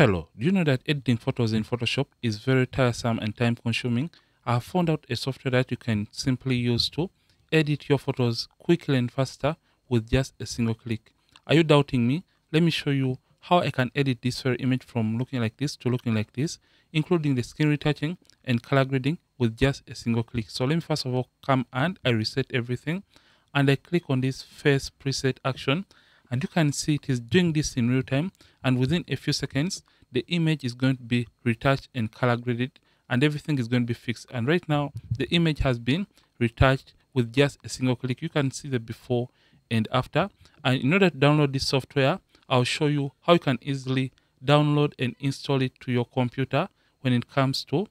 Hello, do you know that editing photos in Photoshop is very tiresome and time consuming? I have found out a software that you can simply use to edit your photos quickly and faster with just a single click. Are you doubting me? Let me show you how I can edit this very image from looking like this to looking like this, including the skin retouching and color grading with just a single click. So let me first of all come and I reset everything and I click on this face preset action. And you can see it is doing this in real time, and within a few seconds the image is going to be retouched and color graded and everything is going to be fixed. And right now the image has been retouched with just a single click. You can see the before and after. And in order to download this software, I'll show you how you can easily download and install it to your computer when it comes to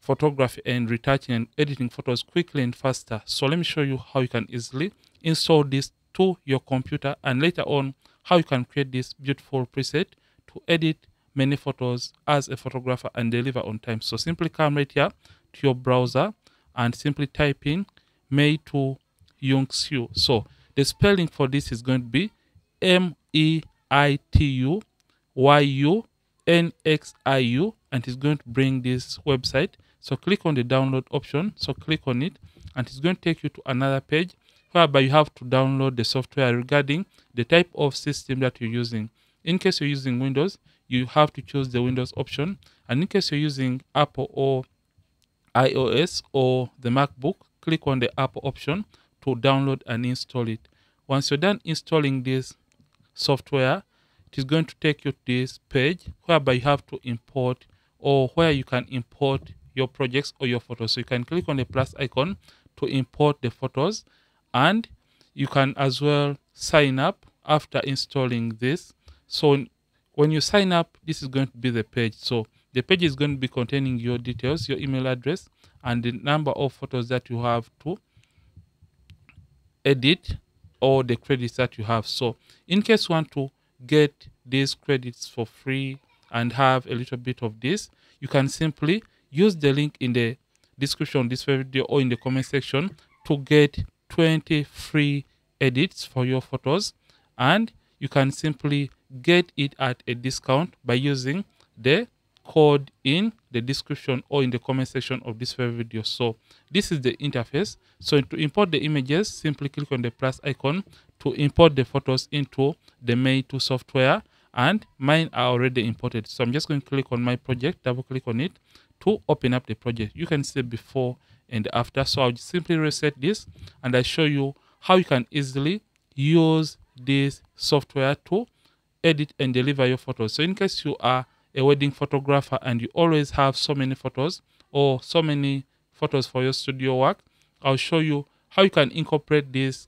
photography and retouching and editing photos quickly and faster. So let me show you how you can easily install this to your computer, and later on how you can create this beautiful preset to edit many photos as a photographer and deliver on time. So simply come right here to your browser and simply type in Meitu Yunxiu. So the spelling for this is going to be MEITUYUNXIU, and it's going to bring this website. So click on the download option, so click on it, and it's going to take you to another page whereby you have to download the software regarding the type of system that you're using. In case you're using Windows, you have to choose the Windows option, and in case you're using Apple or iOS or the MacBook, click on the Apple option to download and install it. Once you're done installing this software, it is going to take you to this page whereby you have to import, or where you can import your projects or your photos. So you can click on the plus icon to import the photos. And you can as well sign up after installing this. So when you sign up, this is going to be the page. So the page is going to be containing your details, your email address, and the number of photos that you have to edit, or the credits that you have. So in case you want to get these credits for free and have a little bit of this, you can simply use the link in the description of this video or in the comment section to get 20 free edits for your photos, and you can simply get it at a discount by using the code in the description or in the comment section of this video. So this is the interface. So to import the images, simply click on the plus icon to import the photos into the Meitu software, and mine are already imported. So I'm just going to click on my project, double click on it to open up the project. You can see before and after. So I'll simply reset this and I show you how you can easily use this software to edit and deliver your photos. So in case you are a wedding photographer and you always have so many photos, or so many photos for your studio work, I'll show you how you can incorporate this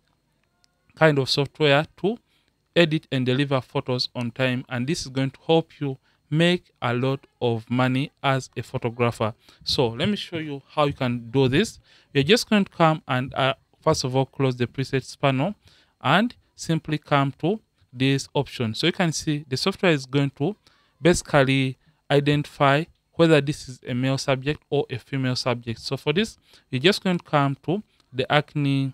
kind of software to edit and deliver photos on time. And this is going to help you make a lot of money as a photographer. So let me show you how you can do this. We're just going to come and first of all close the presets panel and simply come to this option. So you can see the software is going to basically identify whether this is a male subject or a female subject. So for this, we're just going to come to the acne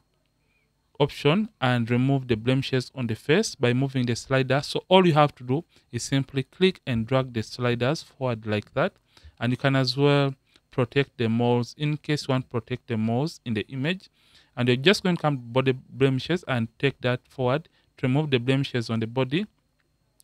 option and remove the blemishes on the face by moving the slider. So all you have to do is simply click and drag the sliders forward like that, and you can as well protect the moles in case you want to protect the moles in the image. And you're just going to come to body blemishes and take that forward to remove the blemishes on the body,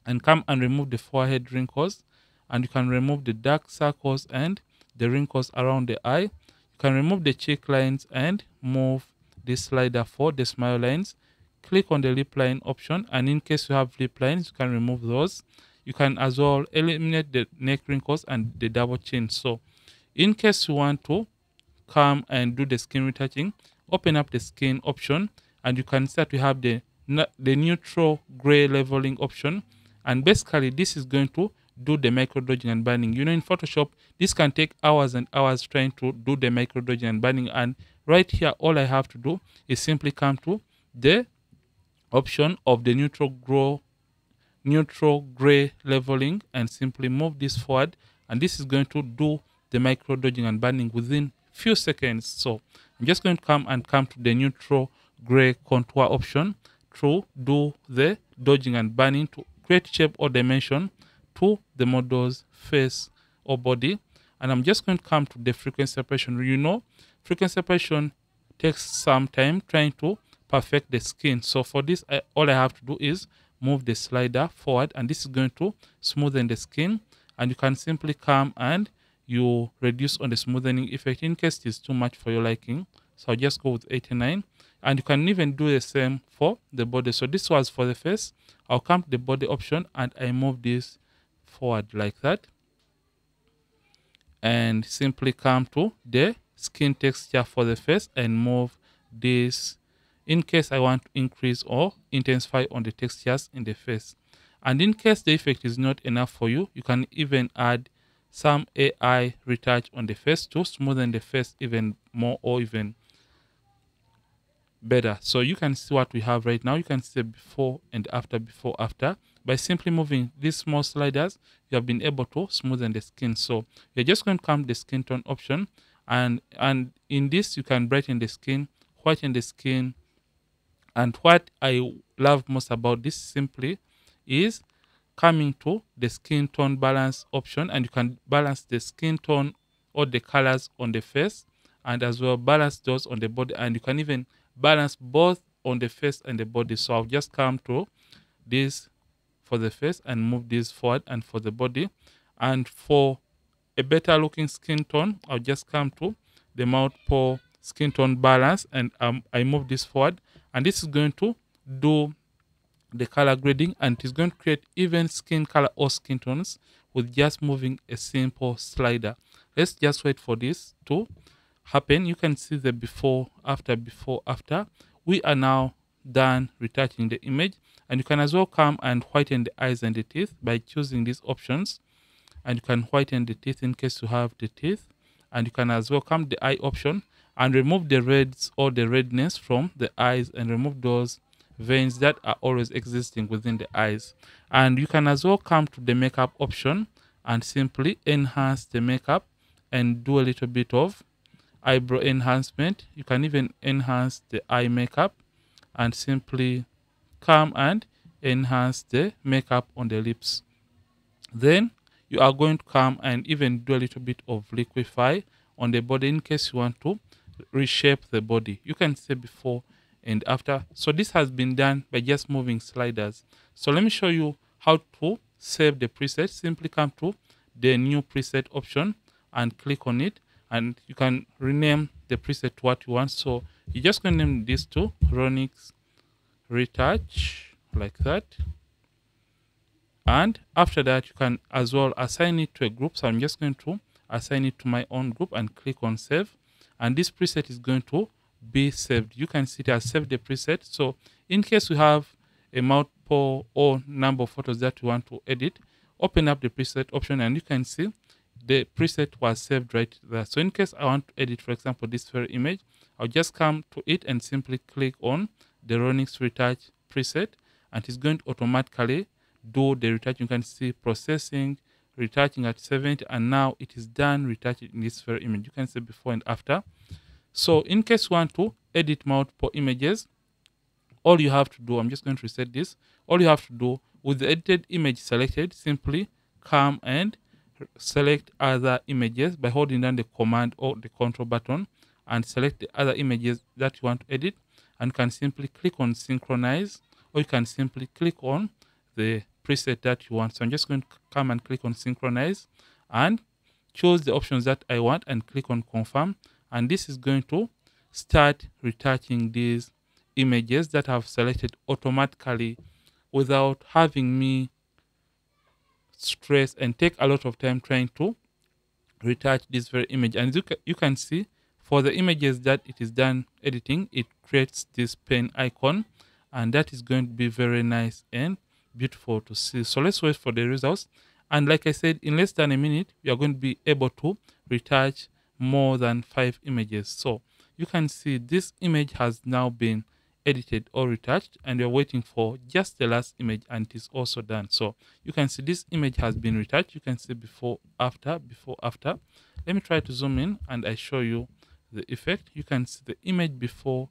and come and remove the forehead wrinkles, and you can remove the dark circles and the wrinkles around the eye. You can remove the cheek lines and move this slider for the smile lines. Click on the lip line option, and in case you have lip lines, you can remove those. You can as well eliminate the neck wrinkles and the double chin. So in case you want to come and do the skin retouching, open up the skin option, and you can start to have the neutral gray leveling option. And basically this is going to do the micro dodging and burning. You know, in Photoshop this can take hours and hours trying to do the micro dodging and burning, and right here all I have to do is simply come to the option of the neutral gray leveling and simply move this forward, and this is going to do the micro dodging and burning within few seconds. So I'm just going to come to the neutral gray contour option to do the dodging and burning to create shape or dimension to the model's face or body. And I'm just going to come to the frequency separation. You know, frequency separation takes some time trying to perfect the skin. So for this, all I have to do is move the slider forward, and this is going to smoothen the skin. And you can simply come and you reduce on the smoothening effect in case it's too much for your liking. So I'll just go with 89. And you can even do the same for the body. So this was for the face. I'll come to the body option and I move this forward like that. And simply come to the skin texture for the face and move this in case I want to increase or intensify on the textures in the face. And in case the effect is not enough for you, you can even add some AI retouch on the face to smoothen the face even more or even better. So you can see what we have right now. You can see before and after, before, after. By simply moving these small sliders, you have been able to smoothen the skin. So you're just going to come to the skin tone option, and in this you can brighten the skin, whiten the skin. And what I love most about this simply is coming to the skin tone balance option, and you can balance the skin tone or the colors on the face, and as well balance those on the body, and you can even balance both on the face and the body. So I'll just come to this for the face and move this forward, and for the body. And for a better looking skin tone, I'll just come to the mouth pore skin tone balance, and I move this forward, and this is going to do the color grading, and it's going to create even skin color or skin tones with just moving a simple slider. Let's just wait for this to happen. You can see the before, after, before, after. We are now done retouching the image, and you can as well come and whiten the eyes and the teeth by choosing these options. And you can whiten the teeth in case you have the teeth, and you can as well come to the eye option and remove the reds or the redness from the eyes, and remove those veins that are always existing within the eyes. And you can as well come to the makeup option and simply enhance the makeup and do a little bit of eyebrow enhancement. You can even enhance the eye makeup and simply come and enhance the makeup on the lips. Then you are going to come and even do a little bit of liquify on the body in case you want to reshape the body. You can say before and after. So this has been done by just moving sliders. So let me show you how to save the preset. Simply come to the new preset option and click on it, and you can rename the preset to what you want. So you're just going to name this to Ronnix Retouch like that. And after that, you can as well assign it to a group. So I'm just going to assign it to my own group and click on save, and this preset is going to be saved. You can see it has saved the preset. So in case you have a mouth pore or number of photos that you want to edit, open up the preset option and you can see the preset was saved right there. So in case I want to edit, for example, this very image, I'll just come to it and simply click on the Ronnix Retouch preset, and it's going to automatically do the retouch. You can see processing, retouching at 70, and now it is done retouching this very image. You can see before and after. So in case you want to edit multiple images, all you have to do, I'm just going to reset this, all you have to do with the edited image selected, simply come and select other images by holding down the command or the control button and select the other images that you want to edit, and you can simply click on synchronize, or you can simply click on the preset that you want. So I'm just going to come and click on synchronize and choose the options that I want and click on confirm. And this is going to start retouching these images that I've selected automatically without having me stress and take a lot of time trying to retouch this very image. And you can see for the images that it is done editing, it creates this pen icon, and that is going to be very nice and beautiful to see. So let's wait for the results. And like I said, in less than a minute, we are going to be able to retouch more than 5 images. So you can see this image has now been edited or retouched, and we're waiting for just the last image, and it is also done. So you can see this image has been retouched. You can see before, after, before, after. Let me try to zoom in and I show you the effect. You can see the image before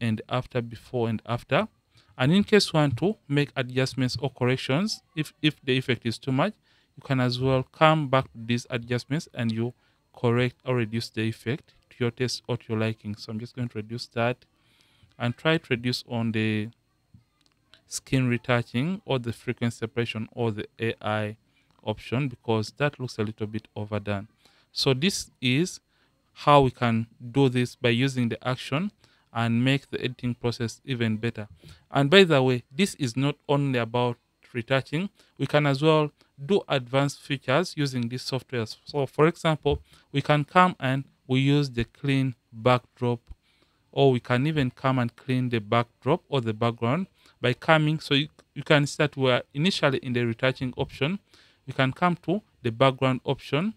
and after, before and after. And in case you want to make adjustments or corrections, if the effect is too much, you can as well come back to these adjustments and you correct or reduce the effect to your taste or to your liking. So I'm just going to reduce that and try to reduce on the skin retouching or the frequency separation or the AI option, because that looks a little bit overdone. So this is how we can do this by using the action and make the editing process even better. And by the way, this is not only about retouching. We can as well do advanced features using this software. So for example, we can come and we use the clean backdrop, or we can even come and clean the backdrop or the background by coming. So you can see that we are initially in the retouching option. You can come to the background option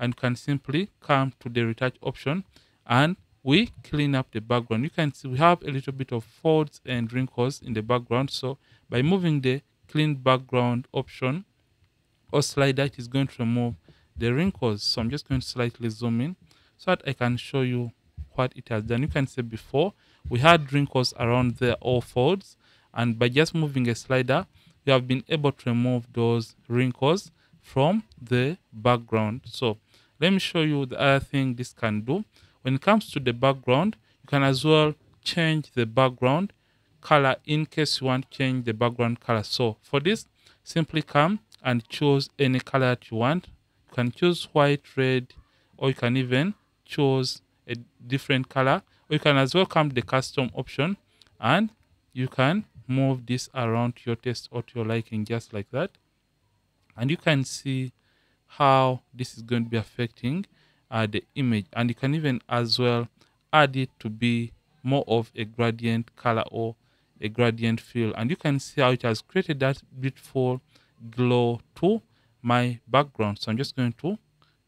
and can simply come to the retouch option and we clean up the background. You can see we have a little bit of folds and wrinkles in the background. So by moving the clean background option or slider, it is going to remove the wrinkles. So I'm just going to slightly zoom in so that I can show you what it has done. You can see before we had wrinkles around there or folds, and by just moving a slider, we have been able to remove those wrinkles from the background. So let me show you the other thing this can do. When it comes to the background, you can as well change the background color in case you want to change the background color. So for this, simply come and choose any color that you want. You can choose white, red, or you can even choose a different color. Or you can as well come to the custom option and you can move this around to your taste or to your liking, just like that. And you can see how this is going to be affecting the image. And you can even as well add it to be more of a gradient color or a gradient feel. And you can see how it has created that beautiful glow to my background. So I'm just going to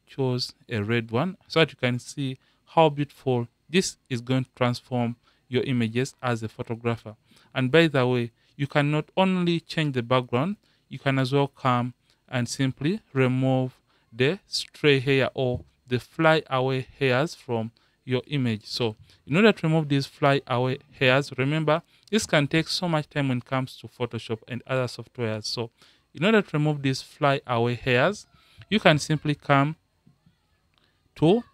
choose a red one so that you can see how beautiful this is going to transform your images as a photographer. And by the way, you can not only change the background, you can as well come and simply remove the stray hair or the fly away hairs from your image. So in order to remove these fly away hairs, remember this can take so much time when it comes to Photoshop and other softwares. So in order to remove these fly away hairs, you can simply come to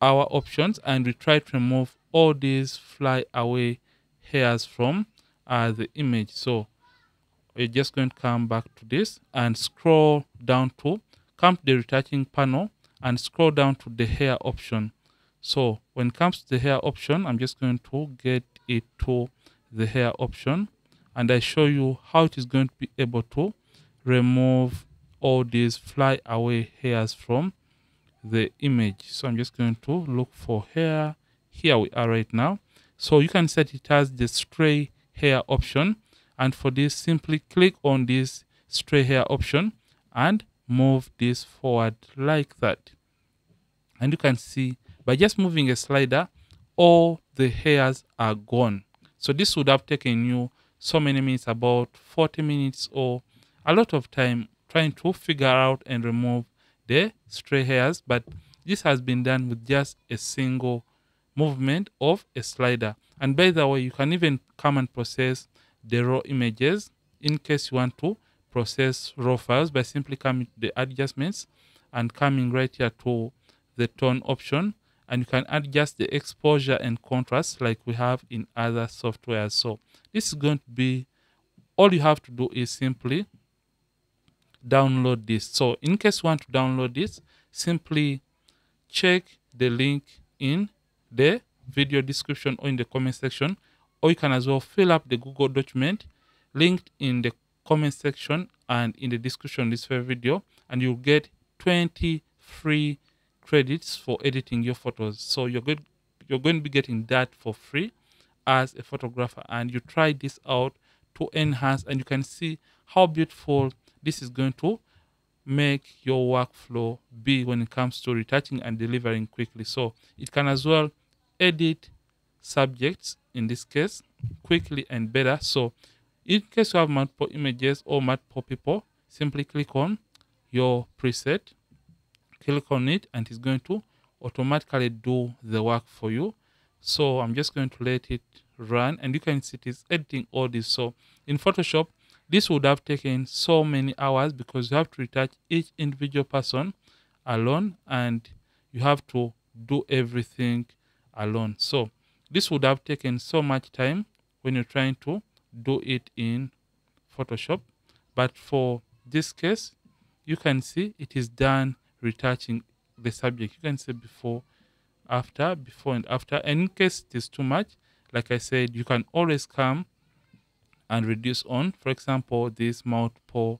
our options and we try to remove all these fly away hairs from the image. So we're just going to come back to this and scroll down to come to the retouching panel and scroll down to the hair option. So when it comes to the hair option, I'm just going to get it to the hair option and I show you how it is going to be able to remove all these fly away hairs from the image. So I'm just going to look for hair. Here we are right now. So you can set it as the stray hair option, and for this simply click on this stray hair option and move this forward like that. And you can see by just moving a slider, all the hairs are gone. So this would have taken you so many minutes, about 40 minutes or a lot of time trying to figure out and remove the stray hairs, but this has been done with just a single movement of a slider. And by the way, you can even come and process the raw images in case you want to process raw files by simply coming to the adjustments and coming right here to the tone option, and you can adjust the exposure and contrast like we have in other software. So this is going to be all you have to do is simply download this. So in case you want to download this, simply check the link in the video description or in the comment section, or you can as well fill up the Google document linked in the comment section and in the description of this video, and you'll get 20 free credits for editing your photos. So you're going to be getting that for free as a photographer, and you try this out to enhance, and you can see how beautiful this is going to make your workflow be when it comes to retouching and delivering quickly. So it can as well edit subjects in this case quickly and better. So in case you have multiple images or multiple people, simply click on your preset, click on it, and it's going to automatically do the work for you. So I'm just going to let it run, and you can see it is editing all this. So in Photoshop, This would have taken so many hours because you have to retouch each individual person alone, and you have to do everything alone. So this would have taken so much time when you're trying to do it in Photoshop. But for this case, you can see it is done retouching the subject. You can see before, after, before and after. And in case it is too much, like I said, you can always come and reduce on, for example, this mouth paw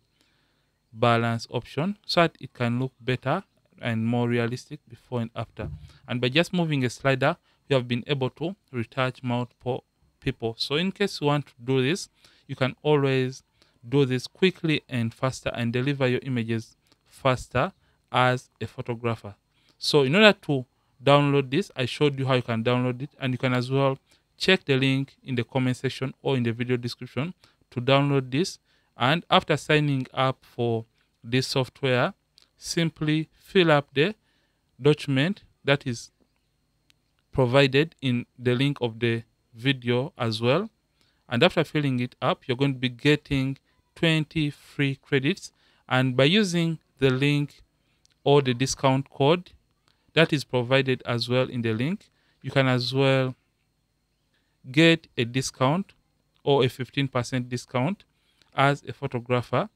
balance option, so that it can look better and more realistic before and after. And by just moving a slider, you have been able to retouch mouth paw people. So in case you want to do this, you can always do this quickly and faster and deliver your images faster as a photographer. So in order to download this, I showed you how you can download it, and you can as well check the link in the comment section or in the video description to download this. And after signing up for this software, simply fill up the document that is provided in the link of the video as well. And after filling it up, you're going to be getting 20 free credits. And by using the link or the discount code that is provided as well in the link, you can as well get a discount or a 15% discount as a photographer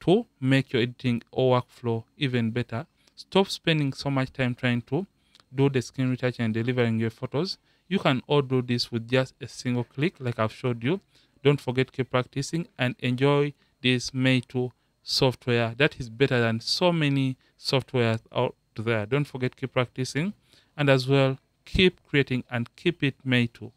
to make your editing or workflow even better. Stop spending so much time trying to do the skin retouching and delivering your photos. You can all do this with just a single click, like I've showed you. Don't forget, keep practicing and enjoy this Meitu software that is better than so many softwares out there. Don't forget, keep practicing, and as well keep creating and keep it Meitu.